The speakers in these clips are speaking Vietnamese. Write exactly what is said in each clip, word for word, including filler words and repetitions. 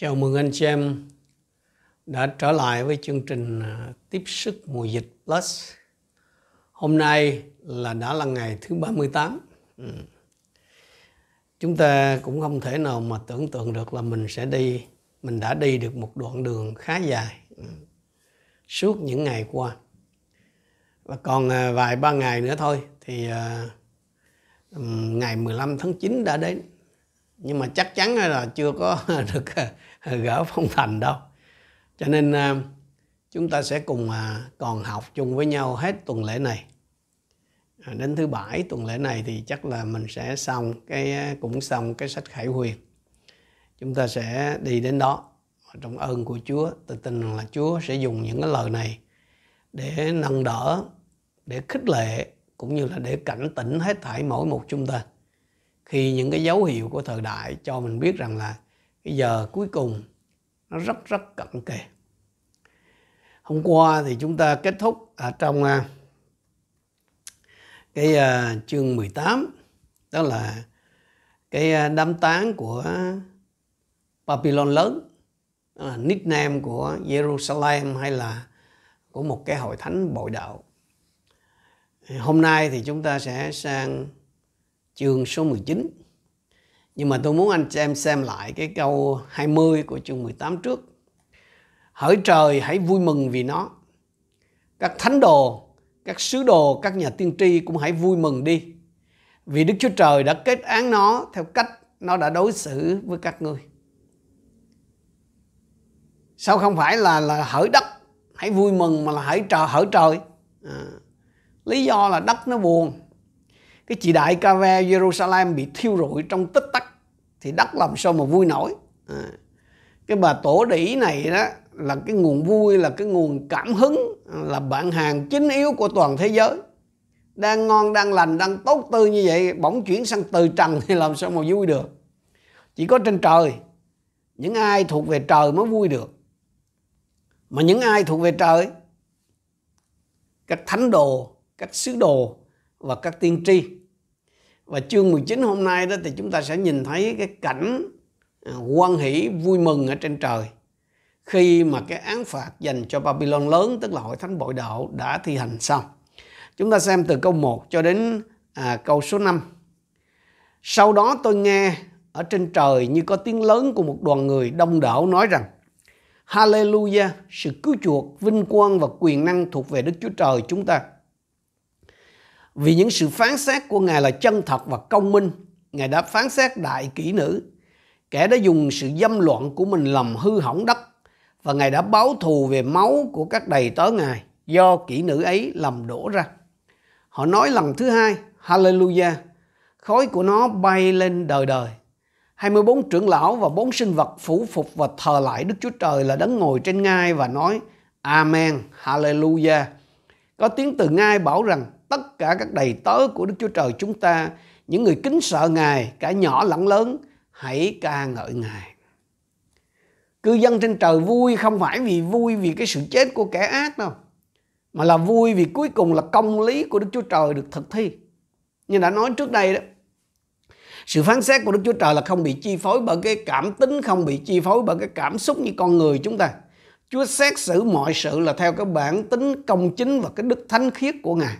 Chào mừng anh chị em đã trở lại với chương trình Tiếp sức Mùa dịch Plus. Hôm nay là đã là ngày thứ ba mươi tám. Ừ. Chúng ta cũng không thể nào mà tưởng tượng được là mình sẽ đi, mình đã đi được một đoạn đường khá dài ừ. suốt những ngày qua. Và còn vài ba ngày nữa thôi thì uh, ngày mười lăm tháng chín đã đến. Nhưng mà chắc chắn là chưa có được gỡ phong thành đâu. Cho nên chúng ta sẽ cùng còn học chung với nhau hết tuần lễ này. Đến thứ bảy tuần lễ này thì chắc là mình sẽ xong cái cũng xong cái sách Khải Huyền. Chúng ta sẽ đi đến đó. Trong ơn của Chúa, tôi tin là Chúa sẽ dùng những cái lời này để nâng đỡ, để khích lệ, cũng như là để cảnh tỉnh hết thảy mỗi một chúng ta. Khi những cái dấu hiệu của thời đại cho mình biết rằng là cái giờ cuối cùng nó rất rất cận kề. Hôm qua thì chúng ta kết thúc ở trong cái chương mười tám, đó là cái đám táng của Babylon lớn, đó là nickname của Jerusalem hay là của một cái hội thánh bội đạo. Hôm nay thì chúng ta sẽ sang chương số mười chín. Nhưng mà tôi muốn anh chị em xem lại cái câu hai mươi của chương mười tám trước. Hỡi trời, hãy vui mừng vì nó. Các thánh đồ, các sứ đồ, các nhà tiên tri cũng hãy vui mừng đi. Vì Đức Chúa Trời đã kết án nó theo cách nó đã đối xử với các ngươi. Sao không phải là, là hỡi đất, hãy vui mừng mà là hỡi trời, hỡi trời. À, lý do là đất nó buồn. Cái chị đại ca ve Jerusalem bị thiêu rụi trong tích tắc thì đất làm sao mà vui nổi. À, cái bà tổ đĩ này đó là cái nguồn vui, là cái nguồn cảm hứng, là bạn hàng chính yếu của toàn thế giới. Đang ngon, đang lành, đang tốt tươi như vậy, bỗng chuyển sang từ trần thì làm sao mà vui được. Chỉ có trên trời, những ai thuộc về trời mới vui được. Mà những ai thuộc về trời, các thánh đồ, các sứ đồ và các tiên tri. Và chương mười chín hôm nay đó thì chúng ta sẽ nhìn thấy cái cảnh hoan hỷ vui mừng ở trên trời khi mà cái án phạt dành cho Babylon lớn, tức là hội thánh bội đạo, đã thi hành xong. Chúng ta xem từ câu một cho đến à, câu số năm. Sau đó tôi nghe ở trên trời như có tiếng lớn của một đoàn người đông đảo nói rằng: Hallelujah, sự cứu chuộc, vinh quang và quyền năng thuộc về Đức Chúa Trời chúng ta. Vì những sự phán xét của Ngài là chân thật và công minh. Ngài đã phán xét đại kỹ nữ, kẻ đã dùng sự dâm loạn của mình làm hư hỏng đất. Và Ngài đã báo thù về máu của các đầy tớ Ngài do kỹ nữ ấy làm đổ ra. Họ nói lần thứ hai: Hallelujah, khói của nó bay lên đời đời. hai mươi bốn trưởng lão và bốn sinh vật phủ phục và thờ lại Đức Chúa Trời là đấng ngồi trên ngai và nói: Amen, Hallelujah. Có tiếng từ ngai bảo rằng: tất cả các đầy tớ của Đức Chúa Trời chúng ta, những người kính sợ Ngài, cả nhỏ lẫn lớn, hãy ca ngợi Ngài. Cư dân trên trời vui không phải vì vui vì cái sự chết của kẻ ác đâu, mà là vui vì cuối cùng là công lý của Đức Chúa Trời được thực thi. Như đã nói trước đây đó, sự phán xét của Đức Chúa Trời là không bị chi phối bởi cái cảm tính, không bị chi phối bởi cái cảm xúc như con người chúng ta. Chúa xét xử mọi sự là theo cái bản tính công chính và cái đức thánh khiết của Ngài.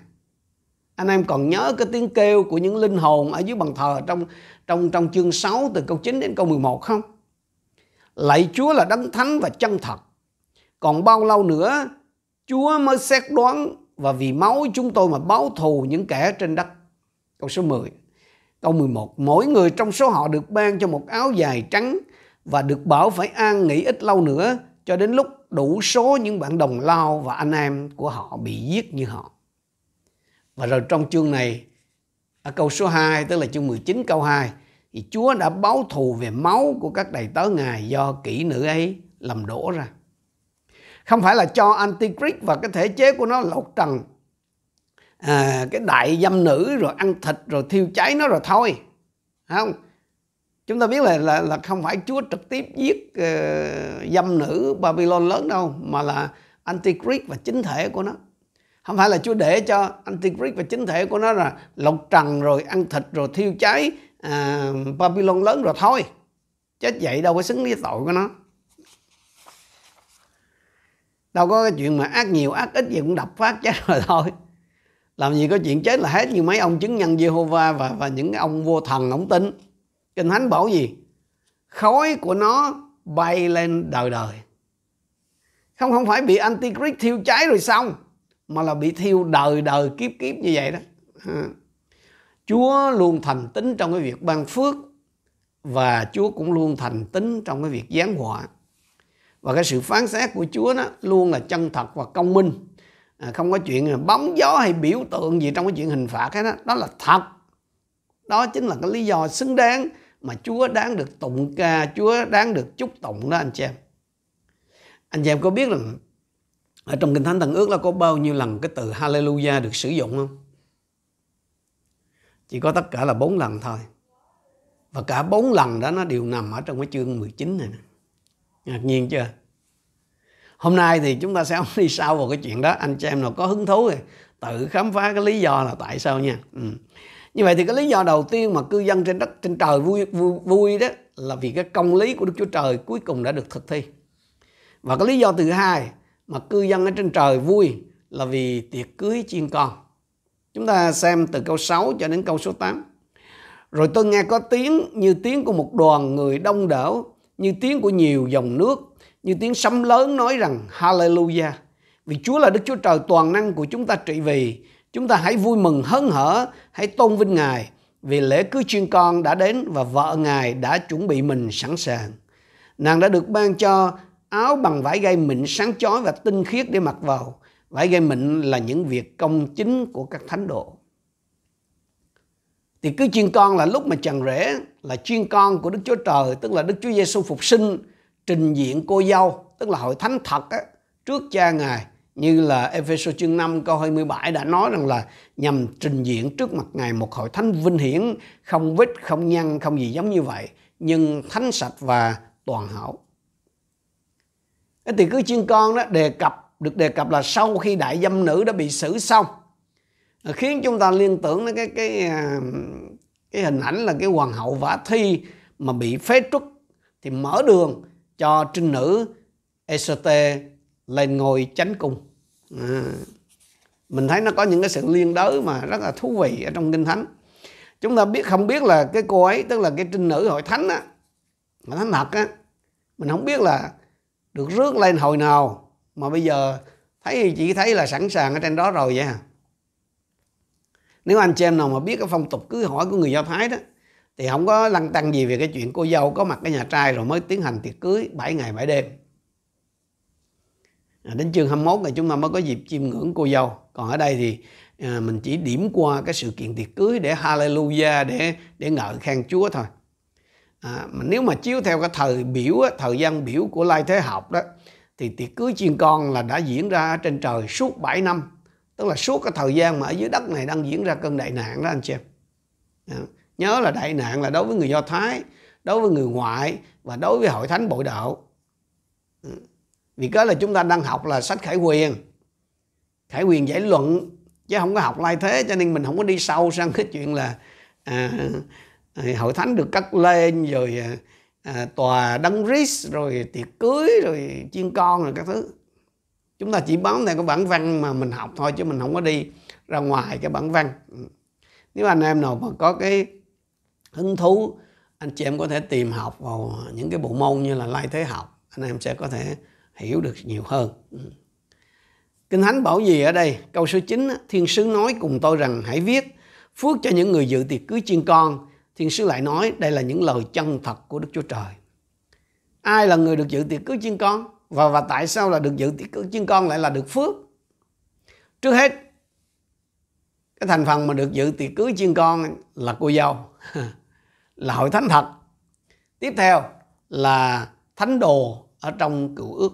Anh em còn nhớ cái tiếng kêu của những linh hồn ở dưới bàn thờ trong trong trong chương sáu từ câu chín đến câu mười một không? Lạy Chúa là đấng thánh và chân thật. Còn bao lâu nữa Chúa mới xét đoán, và vì máu chúng tôi mà báo thù những kẻ trên đất. Câu số mười. Câu mười một. Mỗi người trong số họ được ban cho một áo dài trắng và được bảo phải an nghỉ ít lâu nữa cho đến lúc đủ số những bạn đồng lao và anh em của họ bị giết như họ. Và rồi trong chương này, ở câu số hai, tức là chương mười chín câu hai, thì Chúa đã báo thù về máu của các đầy tớ Ngài do kỹ nữ ấy làm đổ ra. Không phải là cho Antichrist và cái thể chế của nó lột trần, à, cái đại dâm nữ rồi ăn thịt rồi thiêu cháy nó rồi thôi. Không? Chúng ta biết là, là, là không phải Chúa trực tiếp giết uh, dâm nữ Babylon lớn đâu, mà là Antichrist và chính thể của nó. Không phải là Chúa để cho Antichrist và chính thể của nó là lột trần rồi ăn thịt rồi thiêu cháy à, Babylon lớn rồi thôi. Chết vậy đâu có xứng với tội của nó. Đâu có cái chuyện mà ác nhiều ác ít gì cũng đập phát chết rồi thôi. Làm gì có chuyện chết là hết như mấy ông chứng nhân Jehovah và, và những ông vô thần ổng tin. Kinh Thánh bảo gì? Khói của nó bay lên đời đời. Không không phải bị Antichrist thiêu cháy rồi xong, mà là bị thiêu đời đời kiếp kiếp như vậy đó. Chúa luôn thành tín trong cái việc ban phước, và Chúa cũng luôn thành tín trong cái việc giáng họa. Và cái sự phán xét của Chúa đó luôn là chân thật và công minh. À, không có chuyện bóng gió hay biểu tượng gì trong cái chuyện hình phạt hết đó. Đó là thật. Đó chính là cái lý do xứng đáng mà Chúa đáng được tụng ca, Chúa đáng được chúc tụng đó anh chị em. Anh chị em có biết rằng ở trong Kinh Thánh Tân Ước là có bao nhiêu lần cái từ Hallelujah được sử dụng không? Chỉ có tất cả là bốn lần thôi. Và cả bốn lần đó nó đều nằm ở trong cái chương mười chín này nè. Ngạc nhiên chưa? Hôm nay thì chúng ta sẽ không đi sâu vào cái chuyện đó. Anh chị em nào có hứng thú rồi tự khám phá cái lý do là tại sao nha. Ừ. Như vậy thì cái lý do đầu tiên mà cư dân trên đất trên trời vui, vui vui đó là vì cái công lý của Đức Chúa Trời cuối cùng đã được thực thi. Và cái lý do thứ hai mà cư dân ở trên trời vui là vì tiệc cưới chiên con. Chúng ta xem từ câu sáu cho đến câu số tám. Rồi tôi nghe có tiếng như tiếng của một đoàn người đông đảo, như tiếng của nhiều dòng nước, như tiếng sấm lớn nói rằng Hallelujah. Vì Chúa là Đức Chúa Trời toàn năng của chúng ta trị vì. Chúng ta hãy vui mừng hớn hở, hãy tôn vinh Ngài. Vì lễ cưới chiên con đã đến và vợ Ngài đã chuẩn bị mình sẵn sàng. Nàng đã được ban cho áo bằng vải gai mịn sáng chói và tinh khiết để mặc vào. Vải gai mịn là những việc công chính của các thánh đồ. Thì cứ chiên con là lúc mà chàng rể là chiên con của Đức Chúa Trời, tức là Đức Chúa Giêsu phục sinh trình diện cô dâu, tức là hội thánh thật á, trước cha Ngài, như là Ê-phê-sô chương năm câu hai mươi bảy đã nói rằng là nhằm trình diện trước mặt Ngài một hội thánh vinh hiển, không vết, không nhăn, không gì giống như vậy, nhưng thánh sạch và toàn hảo. Thì cứ chiên con đó đề cập được đề cập là sau khi đại dâm nữ đã bị xử xong, khiến chúng ta liên tưởng đến cái cái cái hình ảnh là cái hoàng hậu Vả Thi mà bị phế truất thì mở đường cho trinh nữ Esther lên ngôi chánh cung. À, mình thấy nó có những cái sự liên đới mà rất là thú vị ở trong Kinh Thánh. Chúng ta biết không biết là cái cô ấy, tức là cái trinh nữ hội thánh á, hội thánh thật á, mình không biết là được rước lên hồi nào, mà bây giờ thấy chỉ thấy là sẵn sàng ở trên đó rồi vậy hả? Nếu anh chị em nào mà biết cái phong tục cưới hỏi của người Do Thái đó thì không có lăn tăn gì về cái chuyện cô dâu có mặt cái nhà trai rồi mới tiến hành tiệc cưới bảy ngày bảy đêm. À, đến chương hai mươi mốt này chúng ta mới có dịp chiêm ngưỡng cô dâu. Còn ở đây thì à, mình chỉ điểm qua cái sự kiện tiệc cưới để Hallelujah, để, để ngợi khen Chúa thôi. À, mà nếu mà chiếu theo cái thời biểu, thời gian biểu của Lai Thế Học đó, thì tiệc cưới chiên con là đã diễn ra trên trời suốt bảy năm. Tức là suốt cái thời gian mà ở dưới đất này đang diễn ra cơn đại nạn đó anh chị em. À, nhớ là đại nạn là đối với người Do Thái, đối với người ngoại và đối với hội thánh bội đạo. À, vì cái là chúng ta đang học là sách Khải Huyền. Khải Huyền giải luận chứ không có học Lai Thế, cho nên mình không có đi sâu sang cái chuyện là... À, hội thánh được cắt lên rồi à, tòa đấng Christ rồi tiệc cưới rồi chiên con rồi các thứ. Chúng ta chỉ bám theo cái bản văn mà mình học thôi, chứ mình không có đi ra ngoài cái bản văn. Nếu anh em nào mà có cái hứng thú, anh chị em có thể tìm học vào những cái bộ môn như là Lai Thế Học, anh em sẽ có thể hiểu được nhiều hơn. Kinh Thánh bảo gì ở đây? Câu số chín, thiên sứ nói cùng tôi rằng hãy viết phước cho những người dự tiệc cưới chiên con. Thiên sứ lại nói đây là những lời chân thật của Đức Chúa Trời. Ai là người được dự tiệc cưới chiên con? Và, và tại sao là được dự tiệc cưới chiên con lại là được phước? Trước hết, cái thành phần mà được dự tiệc cưới chiên con là cô dâu, là hội thánh thật. Tiếp theo là thánh đồ ở trong cựu ước.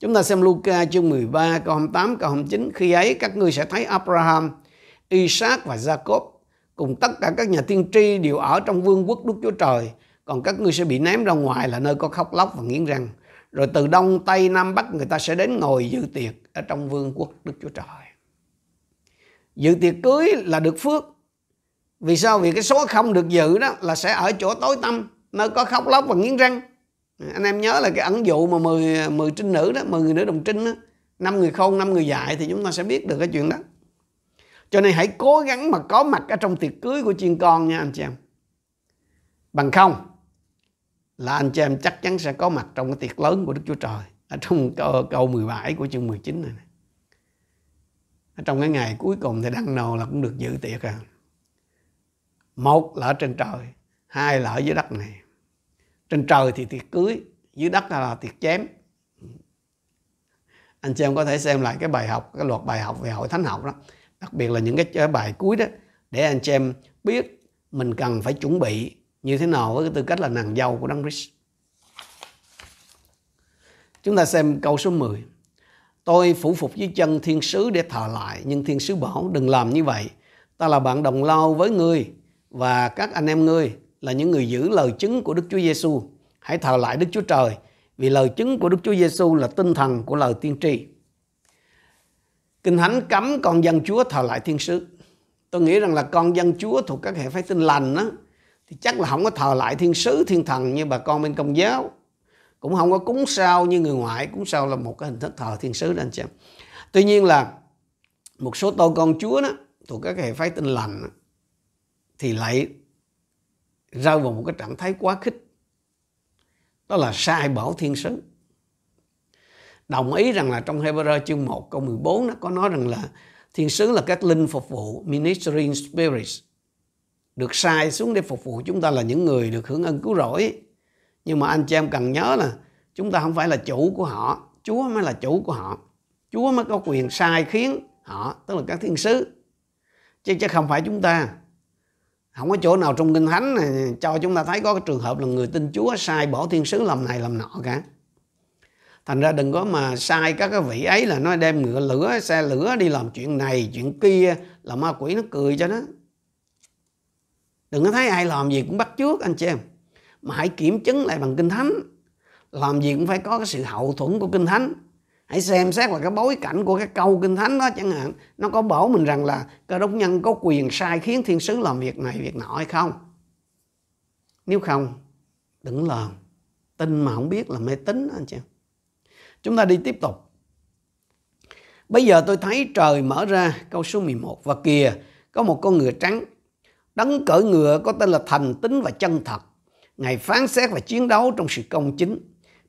Chúng ta xem Luca chương mười ba câu hai mươi tám câu hai mươi chín. Khi ấy các ngươi sẽ thấy Abraham, Isaac và Jacob cùng tất cả các nhà tiên tri đều ở trong vương quốc Đức Chúa Trời. Còn các ngươi sẽ bị ném ra ngoài là nơi có khóc lóc và nghiến răng. Rồi từ Đông, Tây, Nam, Bắc người ta sẽ đến ngồi dự tiệc ở trong vương quốc Đức Chúa Trời. Dự tiệc cưới là được phước. Vì sao? Vì cái số không được dự đó là sẽ ở chỗ tối tăm, nơi có khóc lóc và nghiến răng. Anh em nhớ là cái ẩn dụ mà mười, mười trinh nữ đó, mười người nữ đồng trinh đó, năm người khôn, năm người dại, thì chúng ta sẽ biết được cái chuyện đó. Cho nên hãy cố gắng mà có mặt ở trong tiệc cưới của chiên con nha anh chị em. Bằng không là anh chị em chắc chắn sẽ có mặt trong cái tiệc lớn của Đức Chúa Trời. Ở trong câu mười bảy của chương mười chín này, ở trong cái ngày cuối cùng thì đằng nào là cũng được dự tiệc à. Một là ở trên trời, hai là ở dưới đất này. Trên trời thì tiệc cưới, dưới đất là tiệc chém. Anh chị em có thể xem lại cái bài học, cái loạt bài học về hội thánh học đó, đặc biệt là những cái bài cuối đó, để anh chị em biết mình cần phải chuẩn bị như thế nào với cái tư cách là nàng dâu của Đấng Christ. Chúng ta xem câu số mười. Tôi phủ phục dưới chân thiên sứ để thờ lại, nhưng thiên sứ bảo đừng làm như vậy. Ta là bạn đồng lao với ngươi và các anh em ngươi là những người giữ lời chứng của Đức Chúa Giêsu. Hãy thờ lại Đức Chúa Trời, vì lời chứng của Đức Chúa Giêsu là tinh thần của lời tiên tri. Kinh Thánh cấm con dân Chúa thờ lại thiên sứ. Tôi nghĩ rằng là con dân Chúa thuộc các hệ phái Tin Lành đó, thì chắc là không có thờ lại thiên sứ, thiên thần như bà con bên Công giáo. Cũng không có cúng sao như người ngoại. Cúng sao là một cái hình thức thờ thiên sứ đó anh chị em. Tuy nhiên là một số tô con Chúa đó, thuộc các hệ phái Tin Lành đó, thì lại rơi vào một cái trạng thái quá khích, đó là sai bảo thiên sứ. Đồng ý rằng là trong Hebrew chương một câu mười bốn nó có nói rằng là thiên sứ là các linh phục vụ, ministering spirits, được sai xuống để phục vụ chúng ta là những người được hưởng ân cứu rỗi. Nhưng mà anh chị em cần nhớ là chúng ta không phải là chủ của họ, Chúa mới là chủ của họ. Chúa mới có quyền sai khiến họ, tức là các thiên sứ, chứ chứ không phải chúng ta. Không có chỗ nào trong Kinh Thánh này cho chúng ta thấy có cái trường hợp là người tin Chúa sai bỏ thiên sứ làm này làm nọ cả. Thành ra đừng có mà sai các cái vị ấy là nói đem ngựa lửa, xe lửa đi làm chuyện này, chuyện kia, là ma quỷ nó cười cho nó. Đừng có thấy ai làm gì cũng bắt chước anh chị em. Mà hãy kiểm chứng lại bằng Kinh Thánh. Làm gì cũng phải có cái sự hậu thuẫn của Kinh Thánh. Hãy xem xét là cái bối cảnh của cái câu Kinh Thánh đó chẳng hạn. Nó có bảo mình rằng là cơ đốc nhân có quyền sai khiến thiên sứ làm việc này, việc nọ hay không. Nếu không, đừng làm. Tin mà không biết là mê tín anh chị. Chúng ta đi tiếp tục. Bây giờ tôi thấy trời mở ra, câu số mười một. Và kìa, có một con ngựa trắng. Đấng cưỡi ngựa có tên là Thành Tín và Chân Thật. Ngài phán xét và chiến đấu trong sự công chính.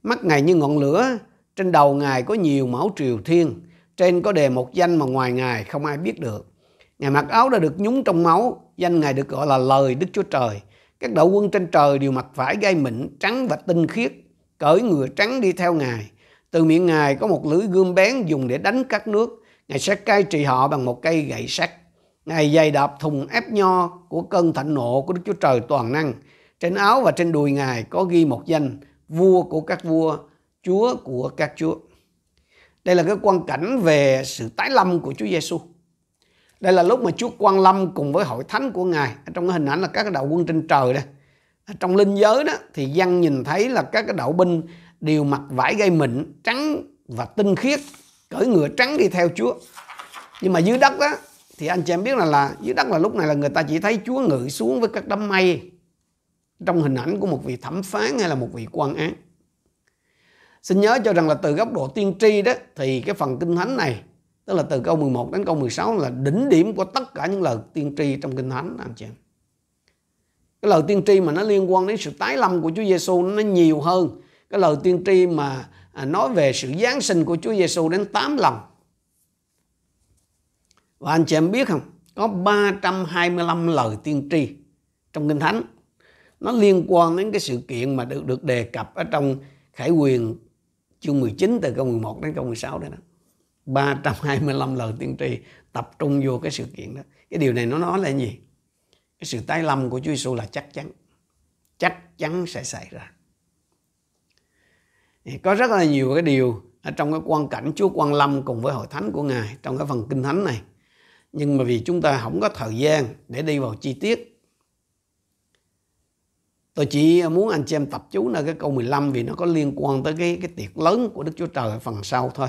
Mắt Ngài như ngọn lửa, trên đầu Ngài có nhiều mão triều thiên. Trên có đề một danh mà ngoài Ngài không ai biết được. Ngài mặc áo đã được nhúng trong máu. Danh Ngài được gọi là lời Đức Chúa Trời. Các đạo quân trên trời đều mặc vải gai mịn, trắng và tinh khiết. Cởi ngựa trắng đi theo Ngài. Từ miệng Ngài có một lưỡi gươm bén dùng để đánh các nước. Ngài sẽ cai trị họ bằng một cây gậy sắt. Ngài giày đạp thùng ép nho của cơn thạnh nộ của Đức Chúa Trời toàn năng. Trên áo và trên đùi Ngài có ghi một danh: Vua của các vua, Chúa của các chúa. Đây là cái quan cảnh về sự tái lâm của Chúa Giêsu. Đây là lúc mà Chúa quan lâm cùng với hội thánh của Ngài. Trong cái hình ảnh là các đạo quân trên trời đây. Trong linh giới đó thì dân nhìn thấy là các cái đạo binh đều mặc vải gai mịn, trắng và tinh khiết, cởi ngựa trắng đi theo Chúa. Nhưng mà dưới đất đó thì anh chị em biết là, là dưới đất là lúc này là người ta chỉ thấy Chúa ngự xuống với các đám mây, trong hình ảnh của một vị thẩm phán hay là một vị quan án. Xin nhớ cho rằng là từ góc độ tiên tri đó, thì cái phần Kinh Thánh này, tức là từ câu mười một đến câu mười sáu, là đỉnh điểm của tất cả những lời tiên tri trong Kinh Thánh anh chị. Cái lời tiên tri mà nó liên quan đến sự tái lâm của Chúa Giêsu nó nhiều hơn cái lời tiên tri mà nói về sự giáng sinh của Chúa Giêsu đến tám lần. Và anh chị em biết không, có ba trăm hai mươi lăm lời tiên tri trong Kinh Thánh. Nó liên quan đến cái sự kiện mà được được đề cập ở trong Khải Huyền chương mười chín từ câu mười một đến câu mười sáu đây đó. ba trăm hai mươi lăm lời tiên tri tập trung vô cái sự kiện đó. Cái điều này nó nói là gì? Cái sự tái lâm của Chúa Giêsu là chắc chắn. Chắc chắn sẽ xảy ra. Có rất là nhiều cái điều ở trong cái quan cảnh Chúa quan lâm cùng với hội thánh của Ngài trong cái phần Kinh Thánh này. Nhưng mà vì chúng ta không có thời gian để đi vào chi tiết, tôi chỉ muốn anh chị em tập chú nơi cái câu mười lăm, vì nó có liên quan tới cái, cái tiệc lớn của Đức Chúa Trời ở phần sau thôi.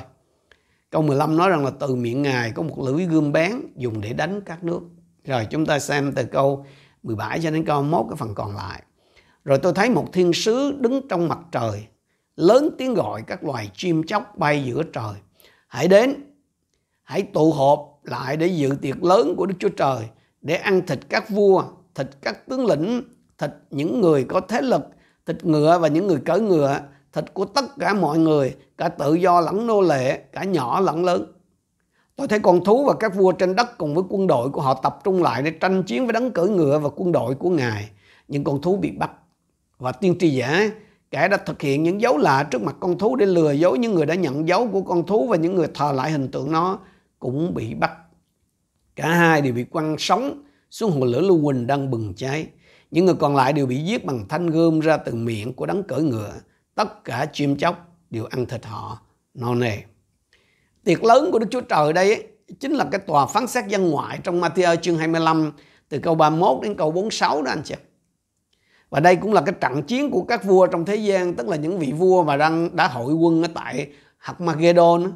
Câu mười lăm nói rằng là từ miệng Ngài có một lưỡi gươm bén dùng để đánh các nước. Rồi chúng ta xem từ câu mười bảy cho đến câu hai mươi mốt cái phần còn lại. Rồi tôi thấy một thiên sứ đứng trong mặt trời, lớn tiếng gọi các loài chim chóc bay giữa trời. Hãy đến, hãy tụ họp lại để dự tiệc lớn của Đức Chúa Trời, để ăn thịt các vua, thịt các tướng lĩnh, thịt những người có thế lực, thịt ngựa và những người cưỡi ngựa, thịt của tất cả mọi người, cả tự do lẫn nô lệ, cả nhỏ lẫn lớn. Tôi thấy con thú và các vua trên đất cùng với quân đội của họ tập trung lại để tranh chiến với đấng cưỡi ngựa và quân đội của Ngài. Những con thú bị bắt. Và tiên tri giả, kẻ đã thực hiện những dấu lạ trước mặt con thú để lừa dối những người đã nhận dấu của con thú và những người thờ lại hình tượng nó, cũng bị bắt. Cả hai đều bị quăng sống xuống hồ lửa lưu huỳnh đang bừng cháy. Những người còn lại đều bị giết bằng thanh gươm ra từ miệng của đấng cưỡi ngựa. Tất cả chim chóc đều ăn thịt họ no nê. Tiệc lớn của Đức Chúa Trời đây ấy, chính là cái tòa phán xét dân ngoại trong Ma-thi-ơ chương hai mươi lăm từ câu ba mươi mốt đến câu bốn mươi sáu đó anh chị. Và đây cũng là cái trận chiến của các vua trong thế gian, tức là những vị vua mà đang đã hội quân ở tại Hạc-ma-ghê-đôn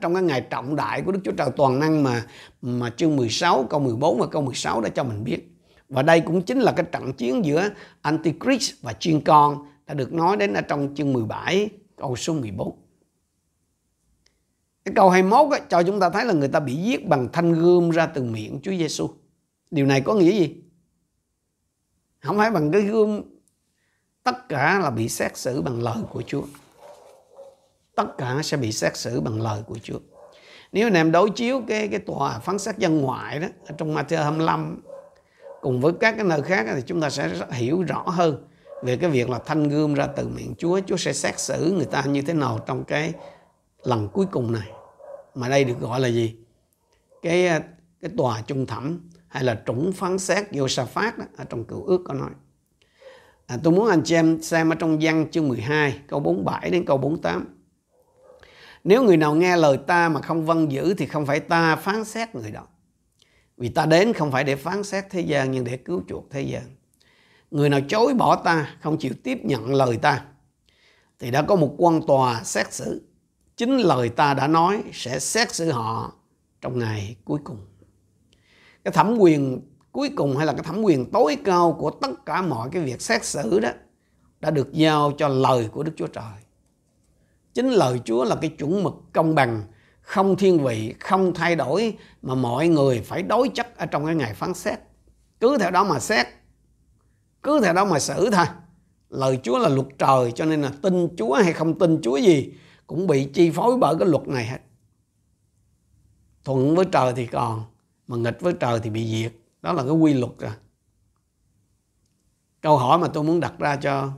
trong cái ngày trọng đại của Đức Chúa Trời toàn năng mà mà chương mười sáu câu mười bốn và câu mười sáu đã cho mình biết. Và đây cũng chính là cái trận chiến giữa Antichrist và chiên con đã được nói đến ở trong chương mười bảy câu số mười bốn. Cái câu hai mươi mốt ấy, cho chúng ta thấy là người ta bị giết bằng thanh gươm ra từ miệng Chúa Giêsu. Điều này có nghĩa gì? Không phải bằng cái gươm, tất cả là bị xét xử bằng lời của Chúa. Tất cả sẽ bị xét xử bằng lời của Chúa. Nếu anh em đối chiếu cái cái tòa phán xét dân ngoại đó ở trong Ma-thi-ơ hai mươi lăm cùng với các cái nơi khác thì chúng ta sẽ hiểu rõ hơn về cái việc là thanh gươm ra từ miệng Chúa, Chúa sẽ xét xử người ta như thế nào trong cái lần cuối cùng này. Mà đây được gọi là gì? Cái cái tòa chung thẩm hay là trũng phán xét Giô-sa-phát đó, ở trong Cựu Ước có nói. À, tôi muốn anh chị em xem ở trong Văn chương mười hai câu bốn mươi bảy đến câu bốn mươi tám. Nếu người nào nghe lời ta mà không vâng giữ thì không phải ta phán xét người đó. Vì ta đến không phải để phán xét thế gian nhưng để cứu chuộc thế gian. Người nào chối bỏ ta, không chịu tiếp nhận lời ta thì đã có một quan tòa xét xử. Chính lời ta đã nói sẽ xét xử họ trong ngày cuối cùng. Cái thẩm quyền cuối cùng hay là cái thẩm quyền tối cao của tất cả mọi cái việc xét xử đó đã được giao cho lời của Đức Chúa Trời. Chính lời Chúa là cái chuẩn mực công bằng, không thiên vị, không thay đổi mà mọi người phải đối chất ở trong cái ngày phán xét. Cứ theo đó mà xét, cứ theo đó mà xử thôi. Lời Chúa là luật trời cho nên là tin Chúa hay không tin Chúa gì cũng bị chi phối bởi cái luật này hết. Thuận với trời thì còn, mà nghịch với trời thì bị diệt. Đó là cái quy luật rồi. Câu hỏi mà tôi muốn đặt ra cho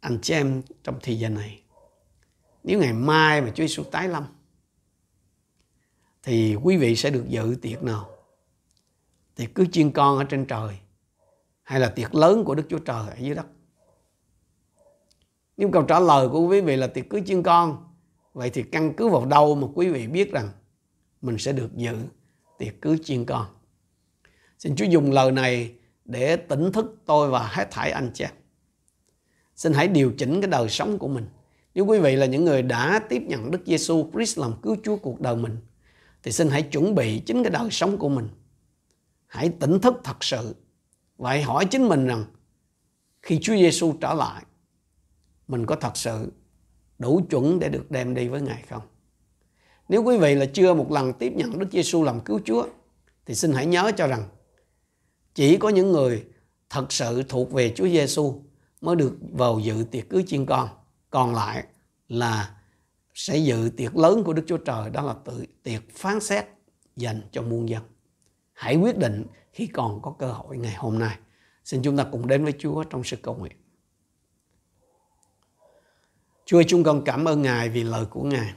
anh chị em trong thời gian này, nếu ngày mai mà Chúa Giêsu tái lâm thì quý vị sẽ được dự tiệc nào? Tiệc cưới chiên con ở trên trời hay là tiệc lớn của Đức Chúa Trời ở dưới đất? Nếu câu trả lời của quý vị là tiệc cưới chiên con, vậy thì căn cứ vào đâu mà quý vị biết rằng mình sẽ được dự tiệc cưới chiên con? Xin Chúa dùng lời này để tỉnh thức tôi và hết thảy anh chị. Xin hãy điều chỉnh cái đời sống của mình. Nếu quý vị là những người đã tiếp nhận Đức Giêsu Christ làm cứu Chúa cuộc đời mình thì xin hãy chuẩn bị chính cái đời sống của mình. Hãy tỉnh thức thật sự. Vậy hỏi chính mình rằng khi Chúa Giêsu trở lại, mình có thật sự đủ chuẩn để được đem đi với Ngài không? Nếu quý vị là chưa một lần tiếp nhận Đức Giêsu làm cứu Chúa thì xin hãy nhớ cho rằng chỉ có những người thật sự thuộc về Chúa Giêsu mới được vào dự tiệc cưới chiên con. Còn lại là sẽ dự tiệc lớn của Đức Chúa Trời, đó là tiệc phán xét dành cho muôn dân. Hãy quyết định khi còn có cơ hội ngày hôm nay. Xin chúng ta cùng đến với Chúa trong sự cầu nguyện. Chúa ơi, chúng con cảm ơn Ngài vì lời của Ngài.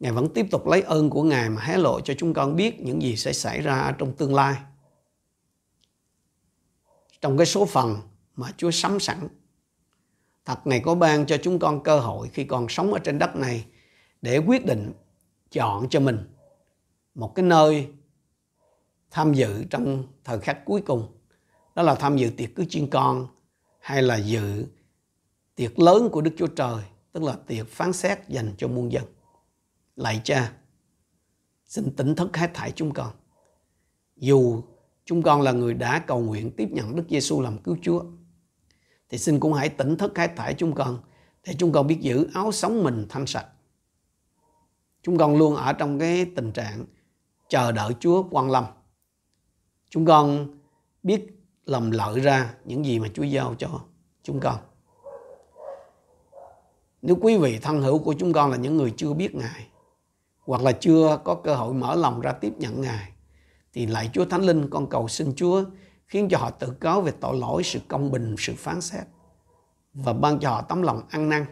Ngài vẫn tiếp tục lấy ơn của Ngài mà hé lộ cho chúng con biết những gì sẽ xảy ra trong tương lai, trong cái số phận mà Chúa sắm sẵn. Thật Ngài có ban cho chúng con cơ hội khi còn sống ở trên đất này để quyết định chọn cho mình một cái nơi tham dự trong thời khắc cuối cùng. Đó là tham dự tiệc cưới chiên con hay là dự tiệc lớn của Đức Chúa Trời, tức là tiệc phán xét dành cho muôn dân. Lạy Cha, xin tỉnh thức hết thảy chúng con. Dù chúng con là người đã cầu nguyện tiếp nhận Đức Giêsu làm cứu Chúa, thì xin cũng hãy tỉnh thức hết thảy chúng con, để chúng con biết giữ áo sống mình thanh sạch. Chúng con luôn ở trong cái tình trạng chờ đợi Chúa quan lâm. Chúng con biết làm lợi ra những gì mà Chúa giao cho chúng con. Nếu quý vị thân hữu của chúng con là những người chưa biết Ngài, hoặc là chưa có cơ hội mở lòng ra tiếp nhận Ngài, thì lạy Chúa Thánh Linh, con cầu xin Chúa khiến cho họ tự cáo về tội lỗi, sự công bình, sự phán xét, và ban cho họ tấm lòng ăn năn,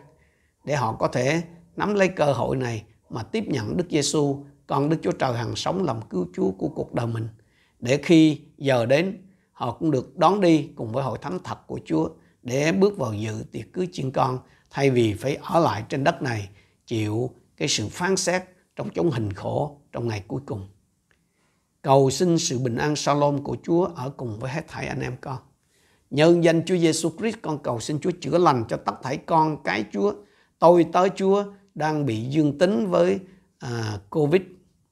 để họ có thể nắm lấy cơ hội này mà tiếp nhận Đức Giê-xu, Con Đức Chúa Trời hằng sống, làm cứu Chúa của cuộc đời mình, để khi giờ đến, họ cũng được đón đi cùng với hội thánh thật của Chúa, để bước vào dự tiệc cưới chiên Con, thay vì phải ở lại trên đất này chịu cái sự phán xét trong chốn hình khổ trong ngày cuối cùng. Cầu xin sự bình an Shalom của Chúa ở cùng với hết thảy anh em con. Nhân danh Chúa Giêsu Christ, con cầu xin Chúa chữa lành cho tất thảy con cái Chúa, tôi tới Chúa đang bị dương tính với à, Covid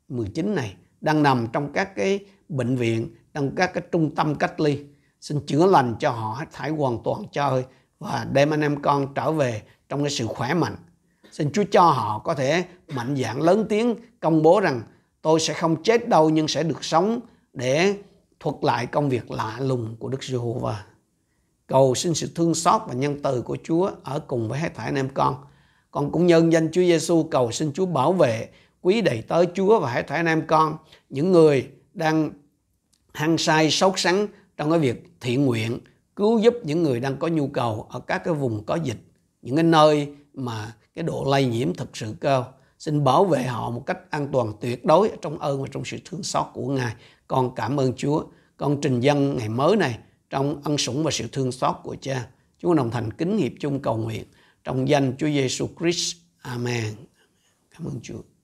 mười chín này, đang nằm trong các cái bệnh viện, trong các cái trung tâm cách ly. Xin chữa lành cho họ hết thảy hoàn toàn chơi, và đem anh em con trở về trong cái sự khỏe mạnh. Xin Chúa cho họ có thể mạnh dạn lớn tiếng công bố rằng tôi sẽ không chết đâu nhưng sẽ được sống, để thuật lại công việc lạ lùng của Đức Giê-hô-va. Cầu xin sự thương xót và nhân từ của Chúa ở cùng với hết thảy anh em con. Con cũng nhân danh Chúa Giê-xu cầu xin Chúa bảo vệ quý đầy tớ Chúa và hết thảy anh em con, những người đang hăng say sốt sắng trong cái việc thiện nguyện, cứu giúp những người đang có nhu cầu ở các cái vùng có dịch, những cái nơi mà cái độ lây nhiễm thực sự cao. Xin bảo vệ họ một cách an toàn tuyệt đối trong ơn và trong sự thương xót của Ngài. Con cảm ơn Chúa. Con trình dâng ngày mới này trong ân sủng và sự thương xót của Cha. Chúa đồng thành kính hiệp chung cầu nguyện trong danh Chúa Giêsu Christ. Amen. Cảm ơn Chúa.